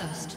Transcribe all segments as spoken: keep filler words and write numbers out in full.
First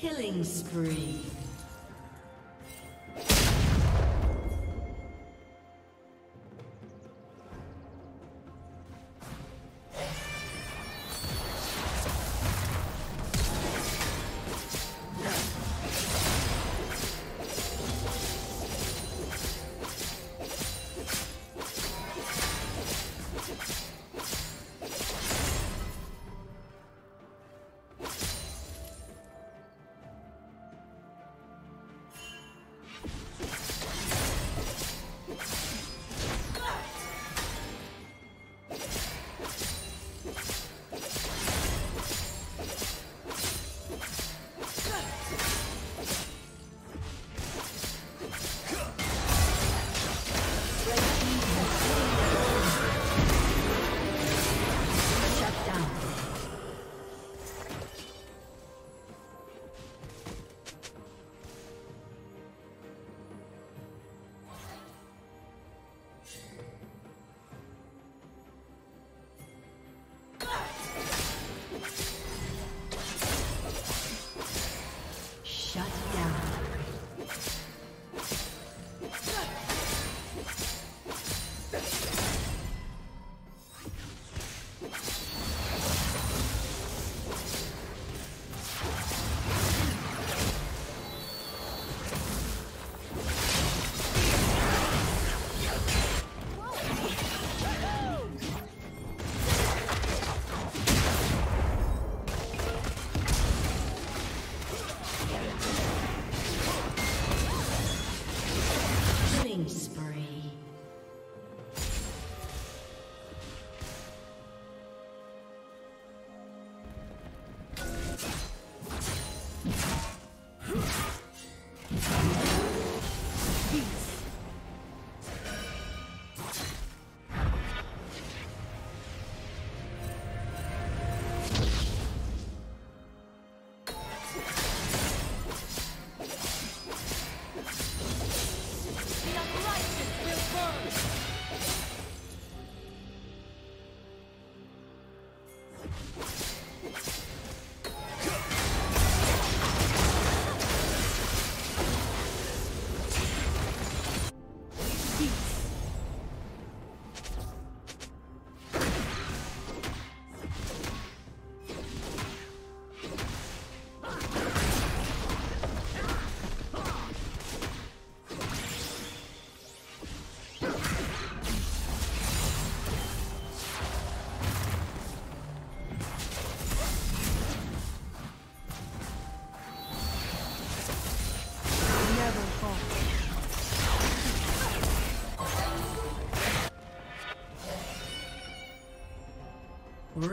Killing spree.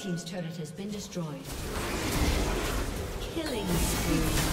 Red team's turret has been destroyed. Killing spree.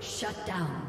Shut down.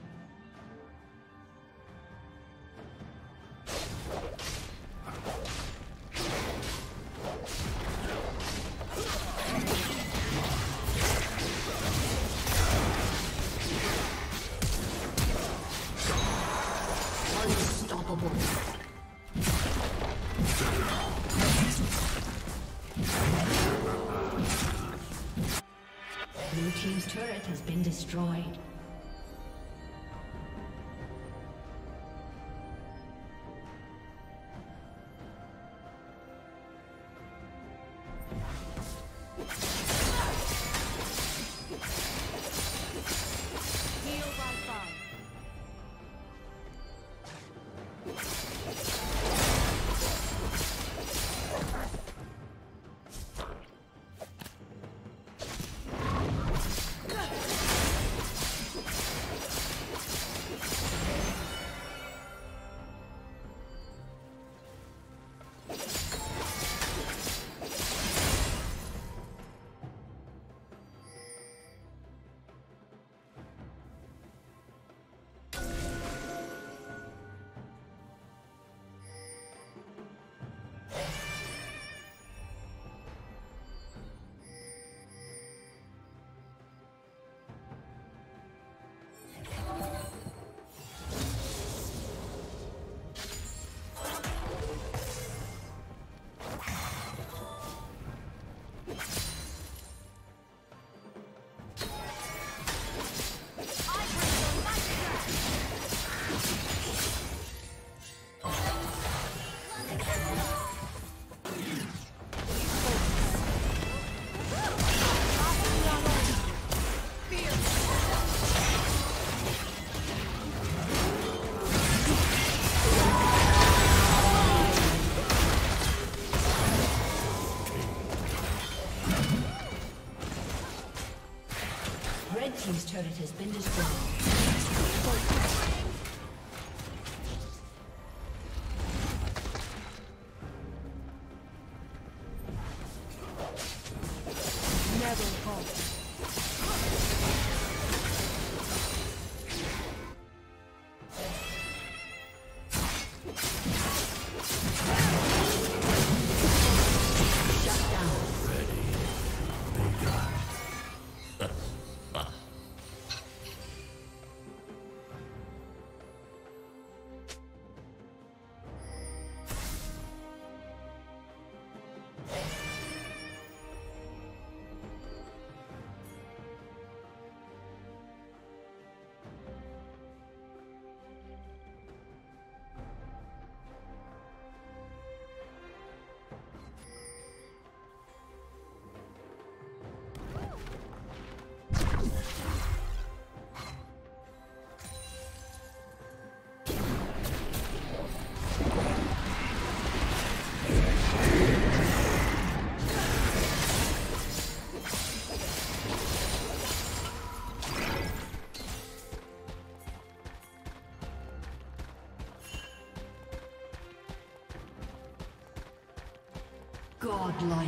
Unstoppable. Blue team's turret has been destroyed. Godlike.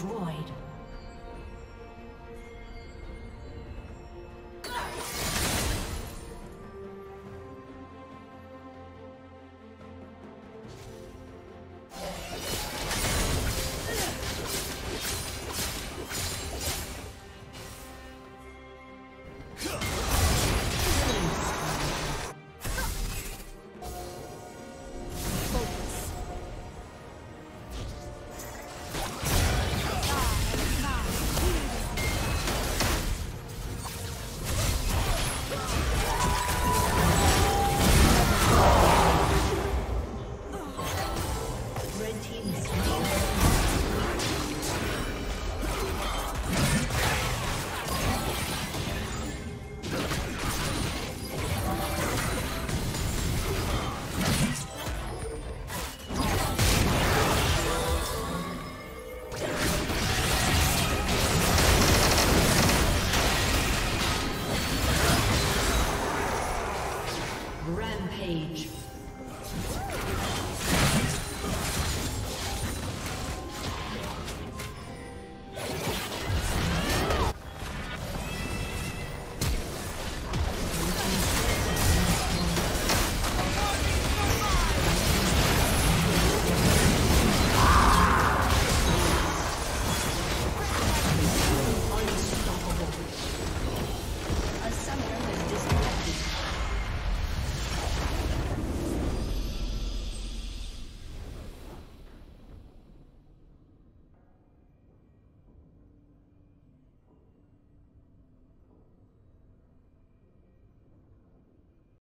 Destroyed.